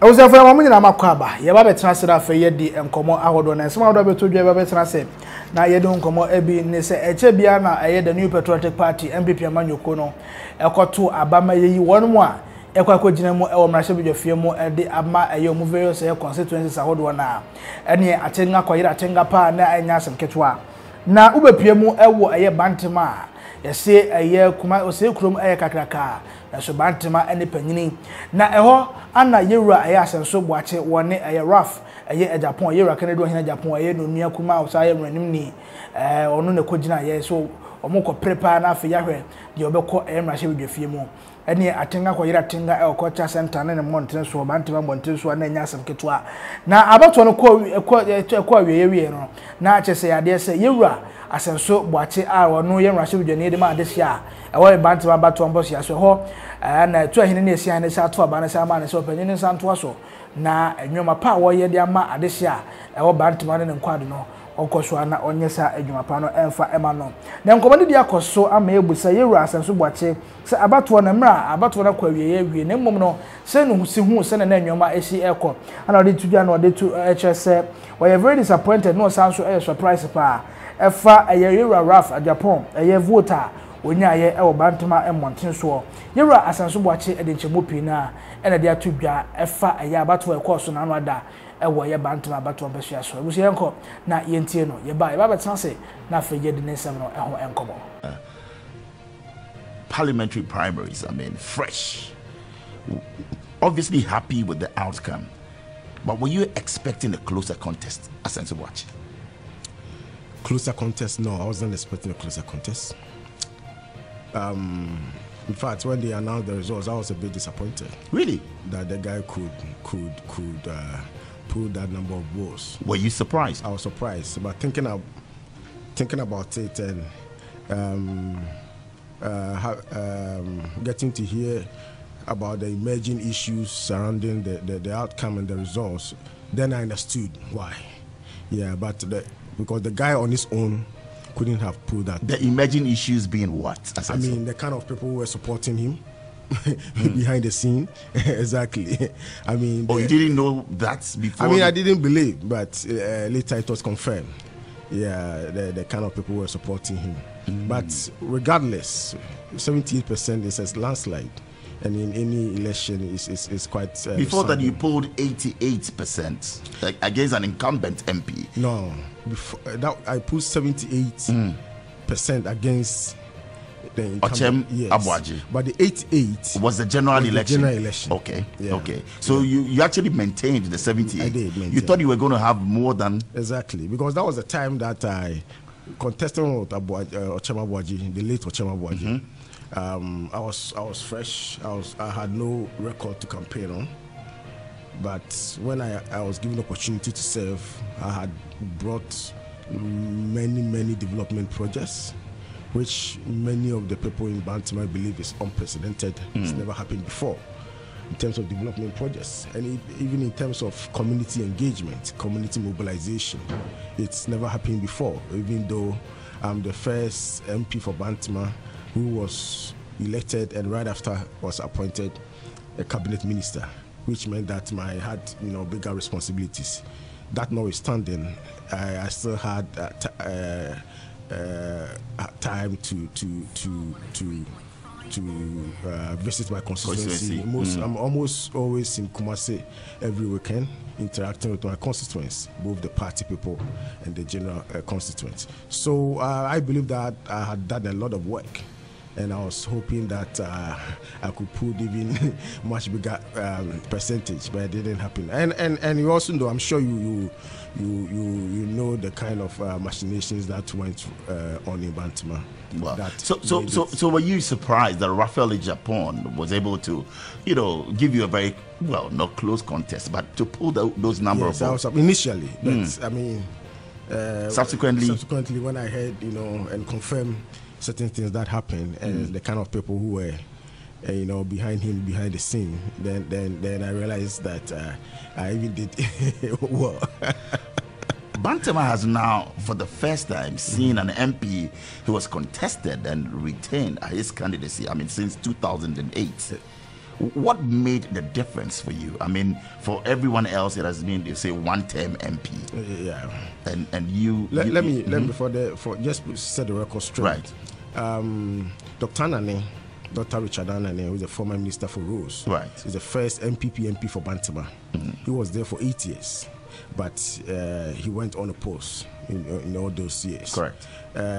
I was there for a moment in Amakwaba. You have a transfer for Yedi and Como Ahodon and some other two drivers. I said, now you don't come or Ebi Nessa, Echebiana, I had the new patriotic party, MPP Manukono, Ekotu, Abama, ye 1 1. Ekwa jinamo ewo mrashabije fiemo ede ama eyo muveo se constituencies ahodo na ene atenga kwira atenga pa na anya asemketwa na ubepiemu ewo eye Bantama yese eye kuma ose krom eye kakraka na so Bantama ene panyini na eho ana yewura eye Asenso Boakye wone eye raf eye Japan yewura kanedo hina Japan eye no nua kuma osaye mranim ni ono ne kogina ye so omukọ prepare na afia hwe de obekọ mrashabije fiemo eni atenga kwa yira tinga e ko cha center ne mountain so Bantama mountain so na nya asem ketwa na abato no ko awiye no na chese yade se yewura Asenso Boakye a wono ye nwrashe bidwani de ma de sia e wo Bantama abato ambosi aso ho na etu ahine ne sia ne sa to aba ne sa ma ne so panyini santo aso na enwoma pa wo ye de ama ade sia e wo Bantama ne nkwado no okoso ana onyesa adwumapa no emfa emano na nkomani dia koso ama ebusa yewura Asenso Boakye se abato na mra abato na kwawie yewie na mmom no se no husi hu se na anwoma ehsi ekọ ana odi tudwa na odi tu hse we are very disappointed no sanso e surprise pa efa yewura raf Japan eye voter onya ye e Bantama emonten so yewura Asenso Boakye e de nchemopi na e na dia tudwa efa abato ekoso na anwada ewo ye Bantama bato besia so ebusi enko na yentie no ye ba betan se na afeje de nsem no eho enkomo parliamentary primaries I mean fresh obviously happy with the outcome but were you expecting a closer contest Asenso Boakye closer contest no I wasn't expecting a closer contest in fact, when they announced the results, I was a bit disappointed. Really? That the guy could pull that number of votes. Were you surprised? I was surprised, but thinking about it and getting to hear about the emerging issues surrounding the outcome and the results, then I understood why. Yeah, but because the guy on his own couldn't have pulled that. The emerging issues being what? As I mean, the kind of people who were supporting him behind the scene. Exactly. I mean... Oh, you didn't know that before? I mean, I didn't believe, but later it was confirmed. Yeah, the kind of people who were supporting him. Mm. But regardless, 78% is a landslide. And in any election, it's quite... before sudden. That, you pulled 88% like, against an incumbent MP. No, before that, I pulled 78% against the incumbent. Ochema Bwaji. But the 88 was the general election. The general election. Okay, yeah. Okay. So yeah. you actually maintained the 78. I did maintain. You thought you were going to have more than... Exactly, because that was the time that I contested with Ochema Bwaji, the late Ochema Bwaji. Mm-hmm. I was fresh. I had no record to campaign on. But when I was given the opportunity to serve, I had brought many development projects, which many of the people in Bantama believe is unprecedented. Mm. It's never happened before in terms of development projects, and even in terms of community engagement, community mobilization. It's never happened before, even though I'm the first MP for Bantama who was elected and right after was appointed a cabinet minister, which meant that I had bigger responsibilities. That notwithstanding, I still had time to visit my constituency. I'm almost always in Kumasi every weekend, interacting with my constituents, both the party people and the general constituents. So I believe that I had done a lot of work. And I was hoping that I could pull even much bigger percentage, but it didn't happen. And you also know, I'm sure you know the kind of machinations that went on in Bantama. Wow. So were you surprised that Raphael Japan was able to, give you a very not close contest, but to pull those numbers? Yes, initially, but I mean, subsequently, when I heard, and confirmed certain things that happened and the kind of people who were behind him, behind the scene, then I realized that I even did well. Bantama has now for the first time seen an MP who was contested and retained his candidacy, I mean, since 2008. What made the difference for you? I mean, for everyone else, it has been, they say, one-term MP. Yeah. And you... Let me, before, just to set the record straight. Right. Dr. Anane, Dr. Richard Anane, who is the former Minister for Roads, right, is the first MPP MP for Bantama. Mm-hmm. He was there for 8 years, but he went on a post in all those years. Correct.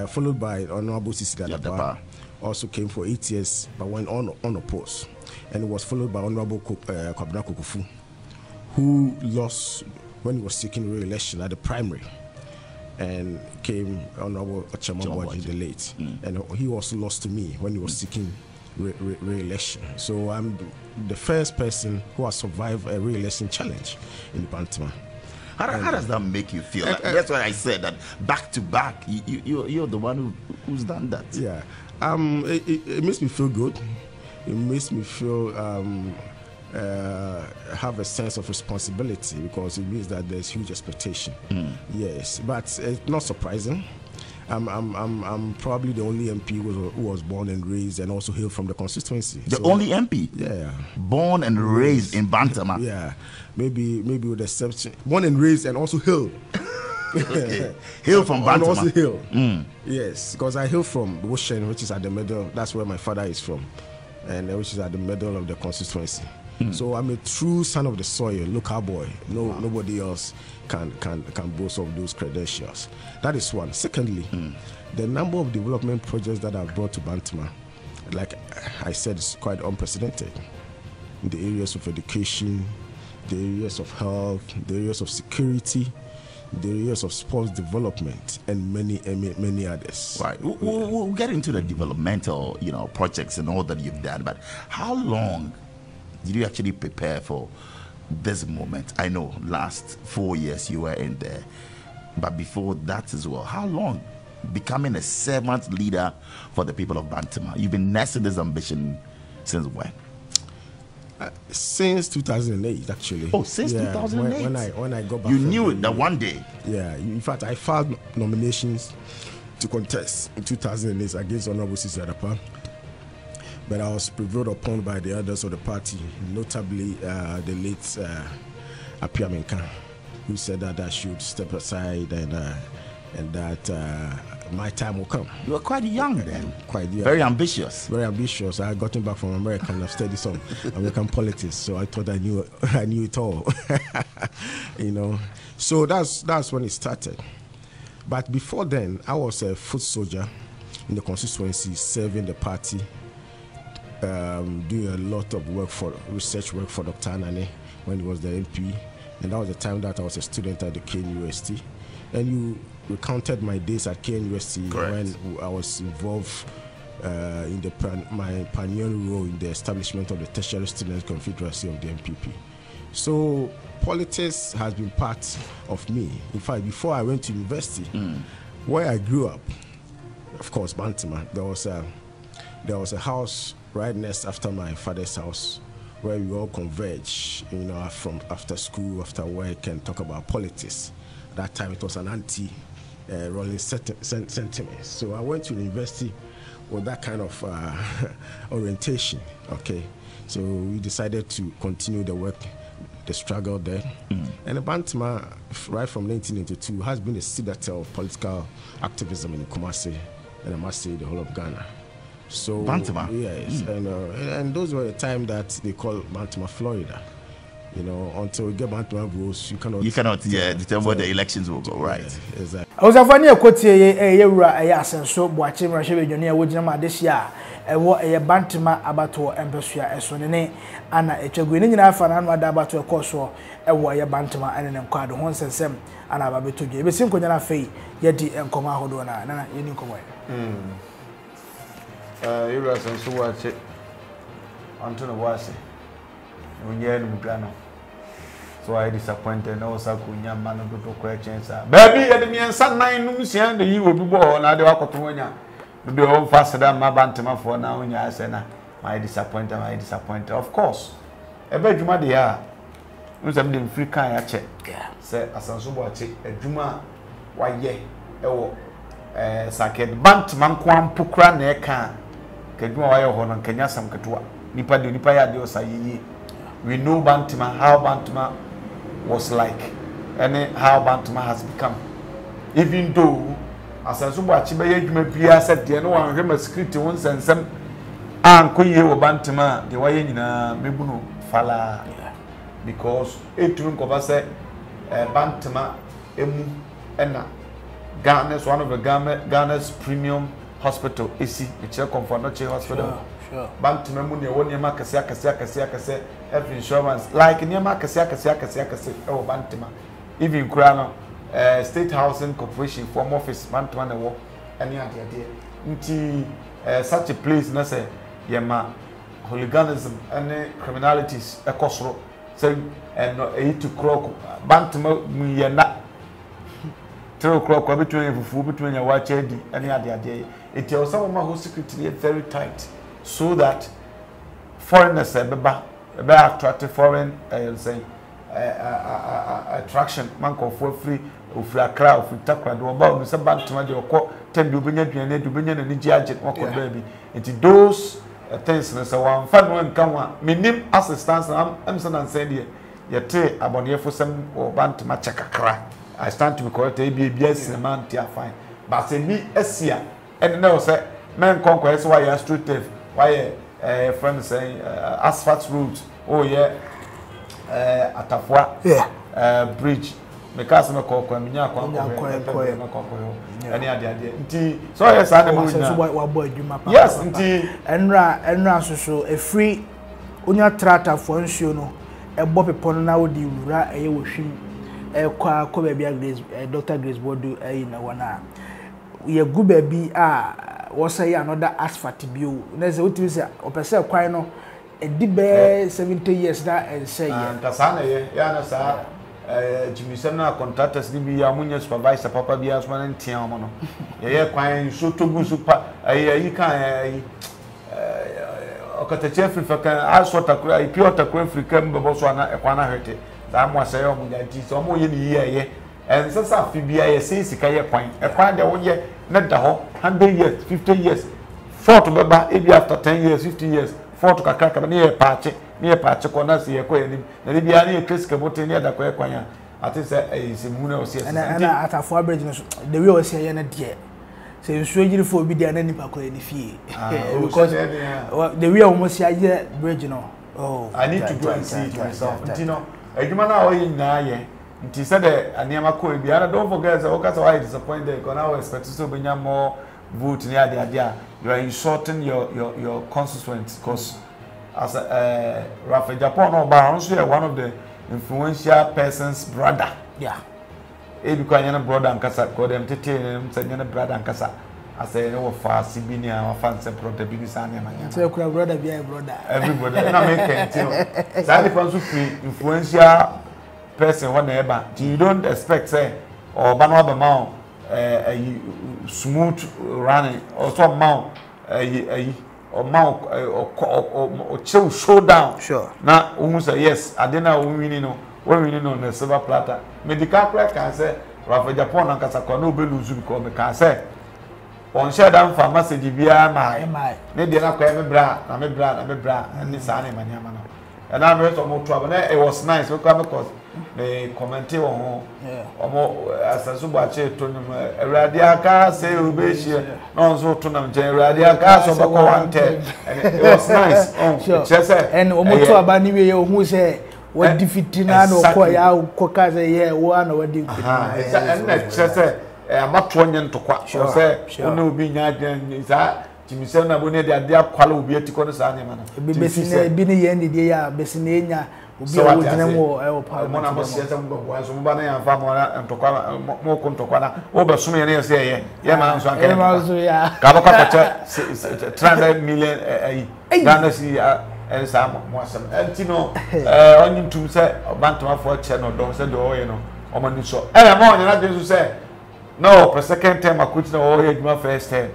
Followed by Honorable Cecilia Dapaah, also came for 8 years, but went on a post. And it was followed by Honorable Kwabena Kokufu, who lost when he was seeking re-election at the primary. And came Honorable Ochema Bwaji, the late. Mm. And he also lost to me when he was seeking re-election. So I'm the first person who has survived a re-election challenge in Bantama. How does that make you feel? That's why I said that back to back, you're the one who's done that. Yeah. It makes me feel good. It makes me feel have a sense of responsibility, because it means that there's huge expectation. Mm. Yes, but it's not surprising. I'm probably the only MP who was born and raised and also hail from the constituency. The only MP? Yeah. Born and raised in Bantama? Yeah. Maybe with exception. Born and raised and also hail. Okay. Hail from Bantama. And also hail. Mm. Yes, because I hail from Ocean, which is at the middle. That's where my father is from, and which is at the middle of the constituency. Mm. So I'm a true son of the soil, local boy. Nobody else can boast of those credentials. That is one. Secondly, the number of development projects that I've brought to Bantama, like I said, is quite unprecedented. In the areas of education, the areas of health, the areas of security, the areas of sports development, and many others. Right. We'll get into the developmental, projects and all that you've done. But how long did you actually prepare for this moment? I know last 4 years you were in there, but before that as well, how long becoming a servant leader for the people of Bantama? You've been nursing this ambition since when? Since 2008, actually. Oh, since 2008. When I got back, you knew it that one day. Yeah. In fact, I filed nominations to contest in 2008 against Honorable Cecilia Dapaah, but I was prevailed upon by the others of the party, notably the late Apiamenka, who said that I should step aside and that my time will come. You were quite young then. Quite young. Very ambitious. Very ambitious. I had gotten back from America and I've studied some American politics, so I thought I knew it all. So that's when it started. But before then, I was a foot soldier in the constituency, serving the party, doing a lot of work for research work for Dr. Anane when he was the MP, and that was the time that I was a student at the KNUST. And you recounted my days at KNUST when I was involved in my pioneering role in the establishment of the Tertiary Student Confederacy of the MPP. So politics has been part of me. In fact, before I went to university, where I grew up, of course, Bantama, there was a house right next after my father's house where we all converge, from after school, after work, and talk about politics. That time it was an anti-rolling sentiment. So I went to university with that kind of orientation. Okay, so we decided to continue the work, the struggle there. And the Bantama, right from 1982, has been a citadel of political activism in Kumasi, and I must say the whole of Ghana. So Bantama, yes, and those were the time that they called Bantama Florida. Until we get back to our rules, you cannot determine where the elections will go, right? Yeah, exactly. I was a funny quote Asenso Boakye Junior Wojama this year, and what a Bantama abato empersua as Sonene, and a Chaguin Alpha and Wadabato Corso, and why a Bantama and an Encard, once and Sam, and Abato Jameson Codana Fay, yet the Encoma Hodona, Nana Unicoy. You were Asenso Boakye Antonio Wasi. So I disappointed. No, Sakunya, man of the questions. Baby, at the end, San Nine, you will be born. I do Aquatonia. The whole faster than my Bantama for now. When you are saying, my disappointment. Of course, a bedroom, dear. You have been free kind of check. Say, Asenso Boakye, a Juma, why, yea, oh, Saket Bantman Kwan Pukra Neka. Kedua, I own Kenya some Katua. We know Bantama, how Bantama was like, and how Bantama has become. Even though Asenso Boakye, you may be said, there no one remembers script once and some uncle Bantama, the way in Mibuno Fala, because a trunk of us Bantama, Emu, Enna, Ghana's one of the Ghana's premium hospital, AC, which is a Comfortnoche hospital. Bank to Mamuni, one Yama Cassia, Cassia, Cassia, Cassia, health insurance, like Yama Cassia, Cassia, Cassia, Cassia, or Bantama, even Crano, State Housing Corporation, Form Office, Bantuan, and Yanti, such a place, Nasa Yama, hooliganism, and criminalities, a cosro, and eight to croak, Bantama, we are not 3 o'clock, between your watch and any other day. It tells some of my whole secretary very tight. So that foreigners attractive foreign attraction man call for free of a crowd of takra do about Mr. Bantama de okọ tem do benya duane do benya na niji agent wako baby it those things na so one fan one kan wa minim assistance am so na send here yete abonefo sem o Bantama chakakra I stand to be correct abs man tia fine but me asia and no say men conquest why you are street thief. Why friends say asphalt roads? Oh yeah, Atafwa bridge. Because me call kwa minya kwa kwa. Any idea? Nti so yes, I know. So what boy do mapa? Yes, nti. Enra so a free. Unya trata for no. A bob upon now di ura a yoshim. A kwa kwa baby a Dr. Grace Bodu a ina wana. We a good baby ah. Was say another asphalt bill. Let's say what you say. Opposite Quino, a debate 70 years now and say, Tasana, Yanasa, Jimmy Sena contractors, Libby, Amunia supervisor, Papa Biasman, and Tiamano. Yea, Quine, so to go super. You can't a chef if I can ask what a pure taquin free came, but also an aquana hurt it. That was a young lady, so more in the and since I BIA says, Point, a point that 1 year, not the whole 100 years, 50 years, 4 to Baba, if after 10 years, 50 years, 4 to Kakaka near Patch, Cornas, the aquarium, the Libiani, Chris Cabotin, near the Quaquia. I think that is a moon or six. And at a far bridge, the real Siena dear. So you should for be the anemical in the fee. Because the real Mosiah bridge, oh, I need to go and see it myself. Dino, a human hour in Naye. He said that don't forget the Okas are disappointed. Now expect to be more vote near the idea. You are insulting your constituents because as Rafael Japon or Barons, you are one of the influential person's brother. Yeah. If you can brother and Casa, call them Titan, send your brother and Casa. I say, no, fast, Sibinia, or fancy brother, biggest animal. So, brother, be a brother. Everybody, I make it. Sadly, influential. Person whatever you don't expect say or banwa mount smooth running or some mount or chill showdown sure now almost say yes I didn't know women on the silver platter medical plaque can say Rafael Japon and Casacono Belluzu because the cancer on share down for message via my maybe not quite a bra and this animal and I'm ready to more trouble it was nice because they commented on Asenso Boakye tournament. Radiaka say Rubeshi, no so tournament. Radiaka so bako wanted. It was nice. And omoto abaniwe yo muse what difitina no ko ya ukoka say yeah one what difitina. And na chese amato nyen to kwa. So say unu bi nyaden za Jimison na bone de ade akwala obi atikon sa anya mana. Bi ne ye ndie ya besine nya. So what I say, Mona Bosiatam was Umbana and Famora and Tokana, Mokun Tokana, over Sumian, say, Yaman, Kabaka, 300 million and some was some Eltino, only to say, Bantama for Channel, don't say the Oyano, Oman. So, and I'm on another to say, no, for second time I couldn't know my first time.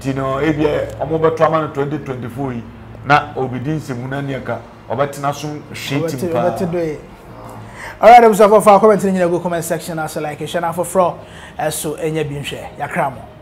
Tino, if you're over 2024, not obedience in Munaniaka. Alright, I'm sorry for commenting in the comment section. Also like and share for fraud. So, any beam share. Yakramo.